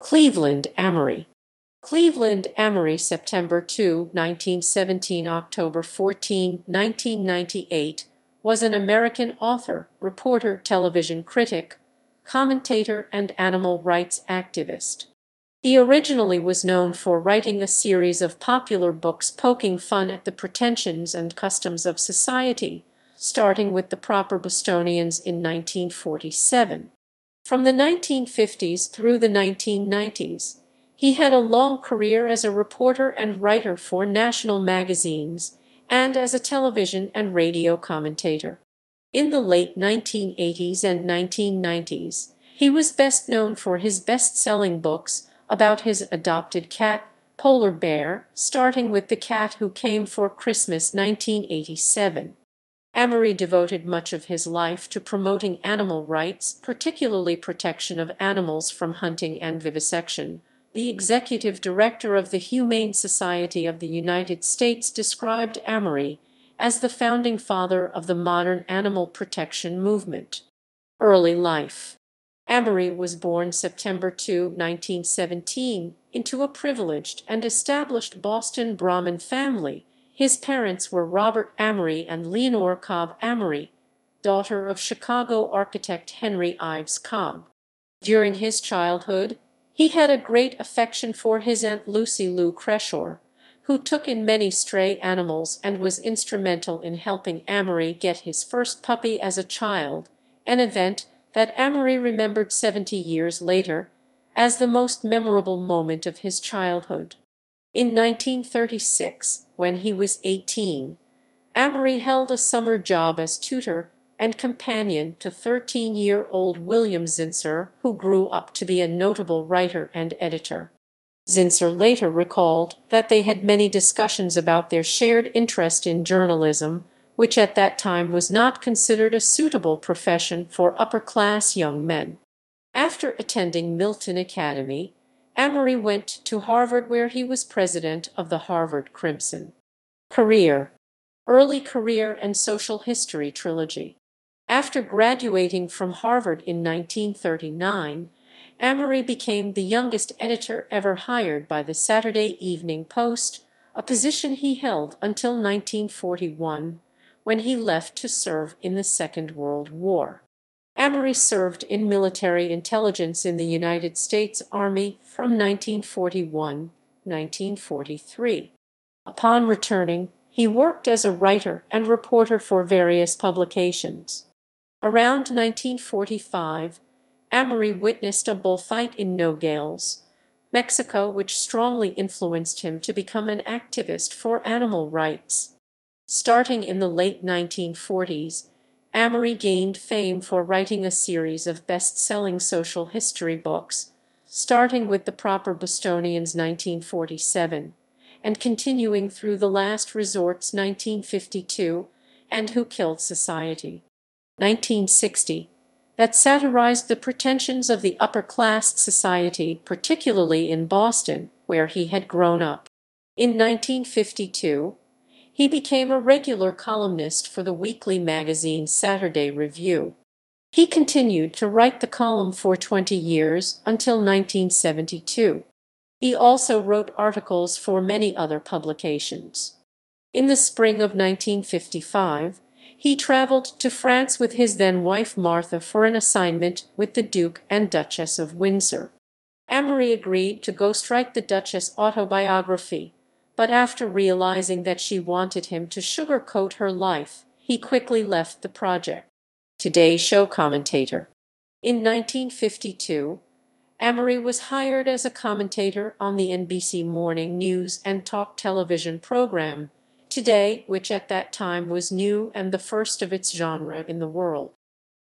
Cleveland Amory. Cleveland Amory, September 2, 1917, October 14, 1998, was an American author, reporter, television critic, commentator, and animal rights activist. He originally was known for writing a series of popular books poking fun at the pretensions and customs of society, starting with The Proper Bostonians in 1947. From the 1950s through the 1990s, he had a long career as a reporter and writer for national magazines and as a television and radio commentator. In the late 1980s and 1990s, he was best known for his best-selling books about his adopted cat, Polar Bear, starting with The Cat Who Came for Christmas, 1987. Amory devoted much of his life to promoting animal rights, particularly protection of animals from hunting and vivisection. The executive director of the Humane Society of the United States described Amory as the founding father of the modern animal protection movement. Early life. Amory was born September 2, 1917, into a privileged and established Boston Brahmin family. His parents were Robert Amory and Leonore Cobb Amory, daughter of Chicago architect Henry Ives Cobb. During his childhood, he had a great affection for his aunt Lucy Lou Creshor, who took in many stray animals and was instrumental in helping Amory get his first puppy as a child, an event that Amory remembered 70 years later as the most memorable moment of his childhood. In 1936, when he was 18, Amory held a summer job as tutor and companion to 13-year-old William Zinsser, who grew up to be a notable writer and editor. Zinsser later recalled that they had many discussions about their shared interest in journalism, which at that time was not considered a suitable profession for upper-class young men. After attending Milton Academy, Amory went to Harvard, where he was president of the Harvard Crimson. Career. Early Career and Social History Trilogy. After graduating from Harvard in 1939, Amory became the youngest editor ever hired by the Saturday Evening Post, a position he held until 1941, when he left to serve in the Second World War. Amory served in military intelligence in the United States Army from 1941 to 1943. Upon returning, he worked as a writer and reporter for various publications. Around 1945, Amory witnessed a bullfight in Nogales, Mexico, which strongly influenced him to become an activist for animal rights. Starting in the late 1940s, Amory gained fame for writing a series of best-selling social history books, starting with The Proper Bostonians, 1947, and continuing through The Last Resort's 1952, and Who Killed Society, 1960, that satirized the pretensions of the upper-class society, particularly in Boston, where he had grown up. In 1952, he became a regular columnist for the weekly magazine Saturday Review. He continued to write the column for 20 years, until 1972. He also wrote articles for many other publications. In the spring of 1955, he traveled to France with his then-wife Martha for an assignment with the Duke and Duchess of Windsor. Amory agreed to ghostwrite the Duchess' autobiography, but after realizing that she wanted him to sugarcoat her life, he quickly left the project. Today Show commentator. In 1952, Amory was hired as a commentator on the NBC morning news and talk television program, Today, which at that time was new and the first of its genre in the world.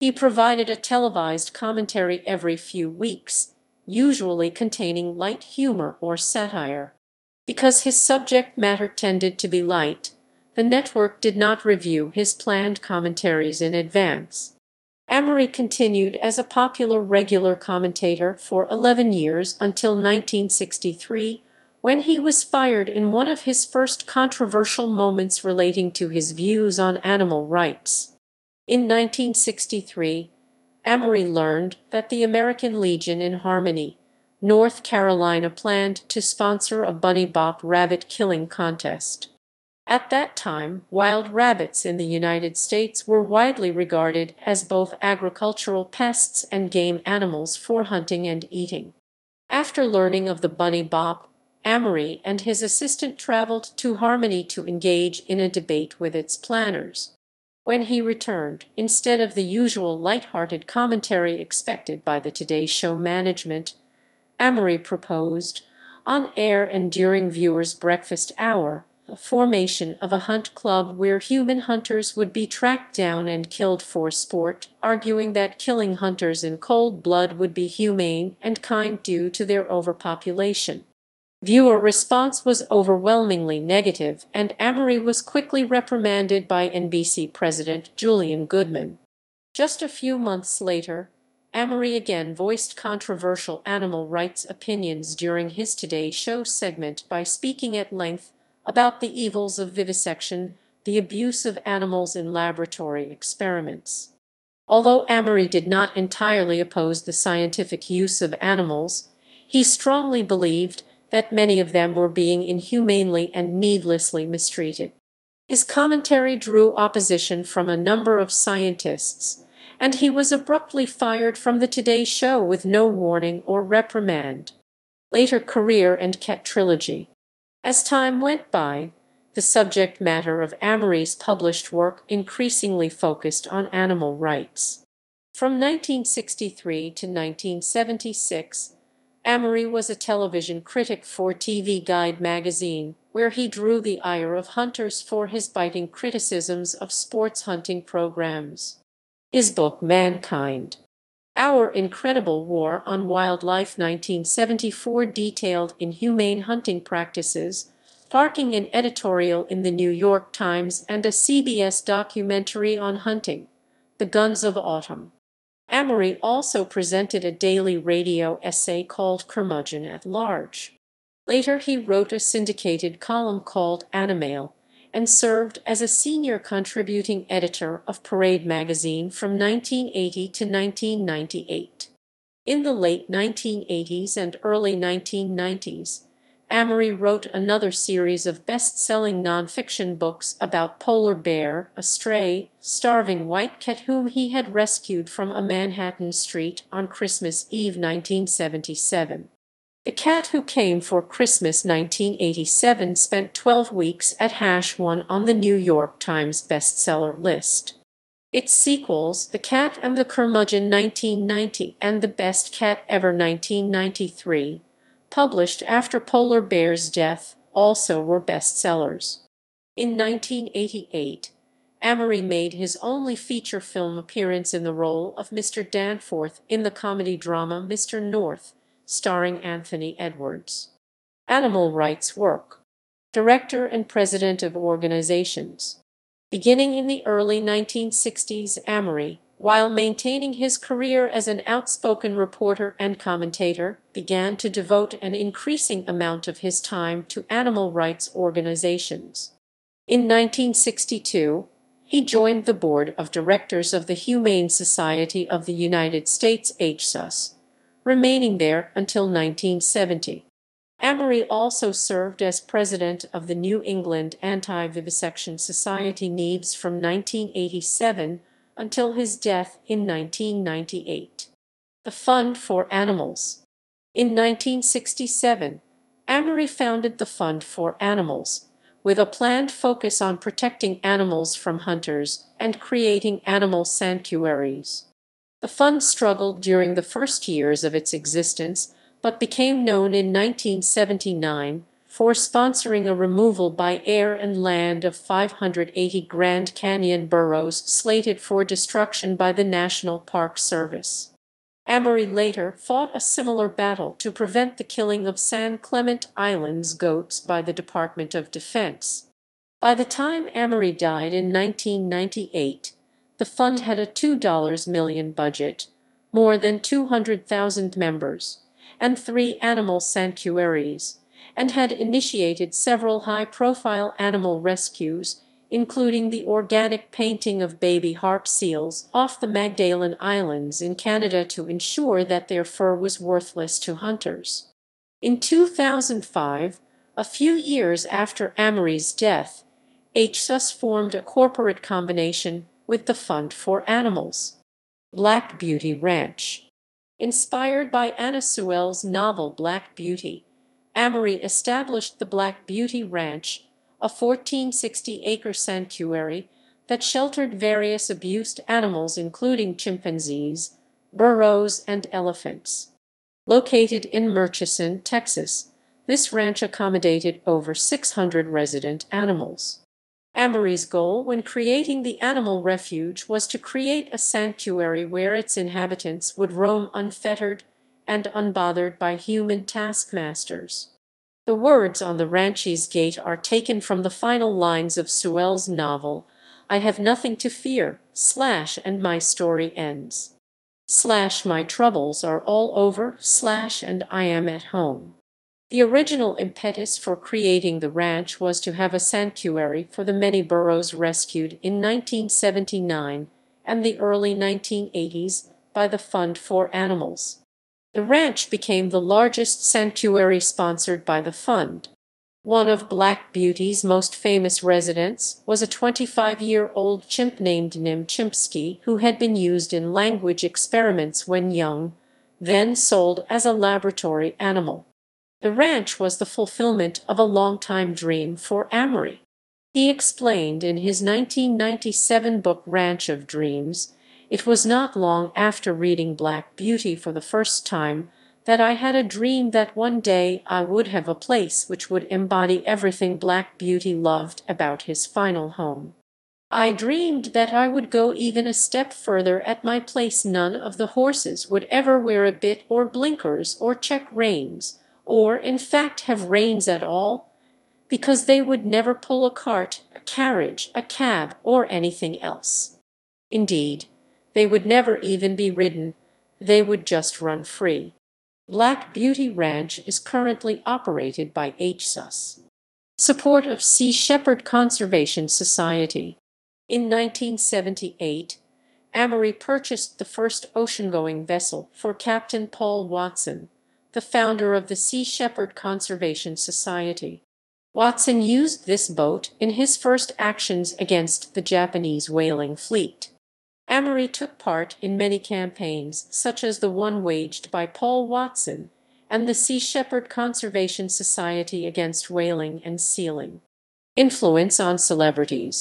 He provided a televised commentary every few weeks, usually containing light humor or satire. Because his subject matter tended to be light, the network did not review his planned commentaries in advance. Amory continued as a popular regular commentator for 11 years until 1963, when he was fired in one of his first controversial moments relating to his views on animal rights. In 1963, Amory learned that the American Legion in Harmony, North Carolina planned to sponsor a bunny bop rabbit killing contest. At that time, wild rabbits in the United States were widely regarded as both agricultural pests and game animals for hunting and eating. After learning of the bunny bop, Amory and his assistant traveled to Harmony to engage in a debate with its planners. When he returned, instead of the usual light-hearted commentary expected by the Today Show management, Amory proposed, on air and during viewers' breakfast hour, the formation of a hunt club where human hunters would be tracked down and killed for sport, arguing that killing hunters in cold blood would be humane and kind due to their overpopulation. Viewer response was overwhelmingly negative, and Amory was quickly reprimanded by NBC President Julian Goodman. Just a few months later, Amory again voiced controversial animal rights opinions during his Today Show segment by speaking at length about the evils of vivisection, the abuse of animals in laboratory experiments. Although Amory did not entirely oppose the scientific use of animals, he strongly believed that many of them were being inhumanely and needlessly mistreated. His commentary drew opposition from a number of scientists, and he was abruptly fired from the Today Show with no warning or reprimand. Later career and cat trilogy. As time went by, the subject matter of Amory's published work increasingly focused on animal rights. From 1963 to 1976, Amory was a television critic for TV Guide magazine, where he drew the ire of hunters for his biting criticisms of sports hunting programs. His book Mankind: Our Incredible War on Wildlife 1974 detailed inhumane hunting practices, sparking an editorial in the New York Times and a CBS documentary on hunting, The Guns of Autumn. Amory also presented a daily radio essay called Curmudgeon at Large. Later he wrote a syndicated column called Animale, and served as a senior contributing editor of Parade magazine from 1980 to 1998. In the late 1980s and early 1990s, Amory wrote another series of best-selling nonfiction books about Polar Bear, a stray, starving white cat whom he had rescued from a Manhattan street on Christmas Eve 1977. The Cat Who Came for Christmas 1987 spent 12 weeks at #1 on the New York Times bestseller list. Its sequels, The Cat and the Curmudgeon 1990 and The Best Cat Ever 1993, published after Polar Bear's death, also were bestsellers. In 1988, Amory made his only feature film appearance in the role of Mr. Danforth in the comedy drama Mr. North, starring Anthony Edwards. Animal rights work. Director and president of organizations. Beginning in the early 1960s, Amory, while maintaining his career as an outspoken reporter and commentator, began to devote an increasing amount of his time to animal rights organizations. In 1962, he joined the board of directors of the Humane Society of the United States (HSUS), remaining there until 1970. Amory also served as president of the New England Anti-Vivisection Society (NEVS) from 1987 until his death in 1998. The Fund for Animals. In 1967, Amory founded the Fund for Animals, with a planned focus on protecting animals from hunters and creating animal sanctuaries. The fund struggled during the first years of its existence, but became known in 1979 for sponsoring a removal by air and land of 580 Grand Canyon burros slated for destruction by the National Park Service. Amory later fought a similar battle to prevent the killing of San Clemente Island's goats by the Department of Defense. By the time Amory died in 1998, the fund had a $2 million budget, more than 200,000 members, and 3 animal sanctuaries, and had initiated several high-profile animal rescues, including the organic painting of baby harp seals off the Magdalen Islands in Canada to ensure that their fur was worthless to hunters. In 2005, a few years after Amory's death, HSUS formed a corporate combination with the Fund for Animals. Black Beauty Ranch. Inspired by Anna Sewell's novel Black Beauty, Amory established the Black Beauty Ranch, a 1460-acre sanctuary that sheltered various abused animals including chimpanzees, burros, and elephants. Located in Murchison, Texas, this ranch accommodated over 600 resident animals. Amory's goal when creating the animal refuge was to create a sanctuary where its inhabitants would roam unfettered and unbothered by human taskmasters. The words on the ranch's gate are taken from the final lines of Sewell's novel, I have nothing to fear, / and my story ends. / my troubles are all over, / and I am at home. The original impetus for creating the ranch was to have a sanctuary for the many burros rescued in 1979 and the early 1980s by the Fund for Animals. The ranch became the largest sanctuary sponsored by the fund. One of Black Beauty's most famous residents was a 25-year-old chimp named Nim Chimpsky, who had been used in language experiments when young, then sold as a laboratory animal. The ranch was the fulfillment of a long-time dream for Amory. He explained in his 1997 book Ranch of Dreams, "It was not long after reading Black Beauty for the first time that I had a dream that one day I would have a place which would embody everything Black Beauty loved about his final home. I dreamed that I would go even a step further. At my place none of the horses would ever wear a bit or blinkers or check reins, or in fact have reins at all, because they would never pull a cart, a carriage, a cab, or anything else. Indeed, they would never even be ridden. They would just run free." Black Beauty Ranch is currently operated by HSUS. Support of Sea Shepherd Conservation Society. In 1978, Amory purchased the first ocean-going vessel for Captain Paul Watson, the founder of the Sea Shepherd Conservation Society. Watson used this boat in his first actions against the Japanese whaling fleet. Amory took part in many campaigns, such as the one waged by Paul Watson and the Sea Shepherd Conservation Society against whaling and sealing. Influence on celebrities.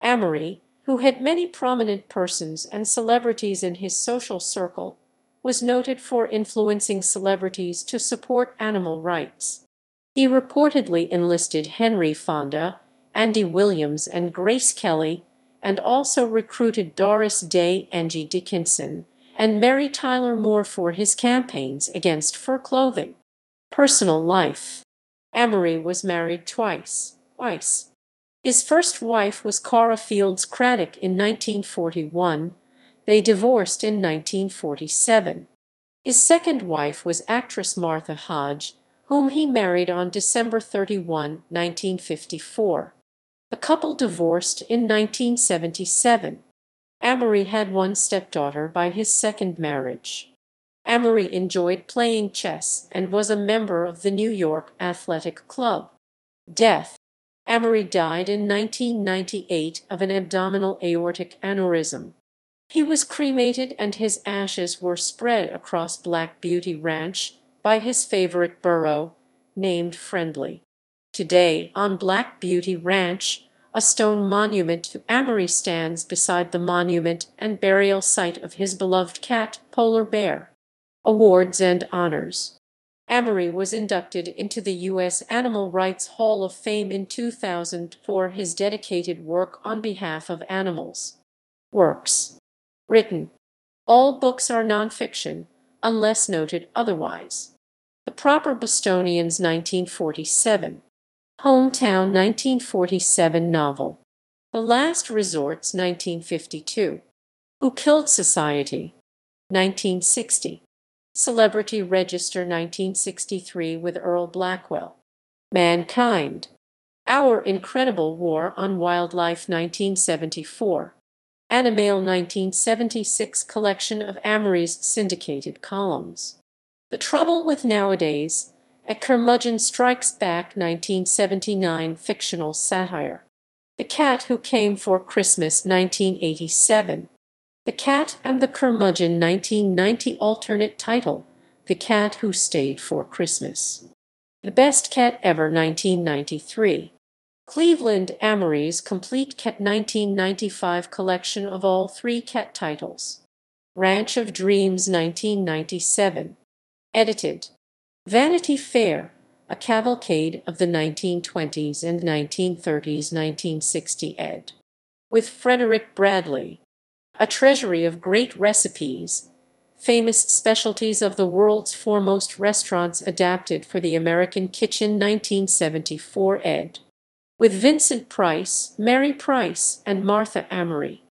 Amory, who had many prominent persons and celebrities in his social circle, was noted for influencing celebrities to support animal rights. He reportedly enlisted Henry Fonda, Andy Williams, and Grace Kelly, and also recruited Doris Day, Angie Dickinson, and Mary Tyler Moore for his campaigns against fur clothing. Personal life. Amory was married twice. His first wife was Cora Fields Craddock in 1941. They divorced in 1947. His second wife was actress Martha Hodge, whom he married on December 31, 1954. The couple divorced in 1977. Amory had one stepdaughter by his second marriage. Amory enjoyed playing chess and was a member of the New York Athletic Club. Death. Amory died in 1998 of an abdominal aortic aneurysm. He was cremated and his ashes were spread across Black Beauty Ranch by his favorite burro, named Friendly. Today, on Black Beauty Ranch, a stone monument to Amory stands beside the monument and burial site of his beloved cat, Polar Bear. Awards and honors. Amory was inducted into the U.S. Animal Rights Hall of Fame in 2000 for his dedicated work on behalf of animals. Works. Written. All books are nonfiction, unless noted otherwise. The Proper Bostonians, 1947. Hometown, 1947 novel. The Last Resorts, 1952. Who Killed Society, 1960. Celebrity Register, 1963 with Earl Blackwell. Mankind. Our Incredible War on Wildlife 1974. Animail 1976 collection of Amory's syndicated columns. The Trouble with Nowadays, A Curmudgeon Strikes Back 1979 fictional satire. The Cat Who Came for Christmas 1987. The Cat and the Curmudgeon 1990 alternate title, The Cat Who Stayed for Christmas. The Best Cat Ever 1993. Cleveland Amory's Complete Cat 1995 collection of all three cat titles. Ranch of Dreams 1997. Edited. Vanity Fair, A Cavalcade of the 1920s and 1930s 1960 ed. With Frederick Bradley. A Treasury of Great Recipes, Famous Specialties of the World's Foremost Restaurants adapted for the American Kitchen 1974 ed. With Vincent Price, Mary Price, and Martha Amory.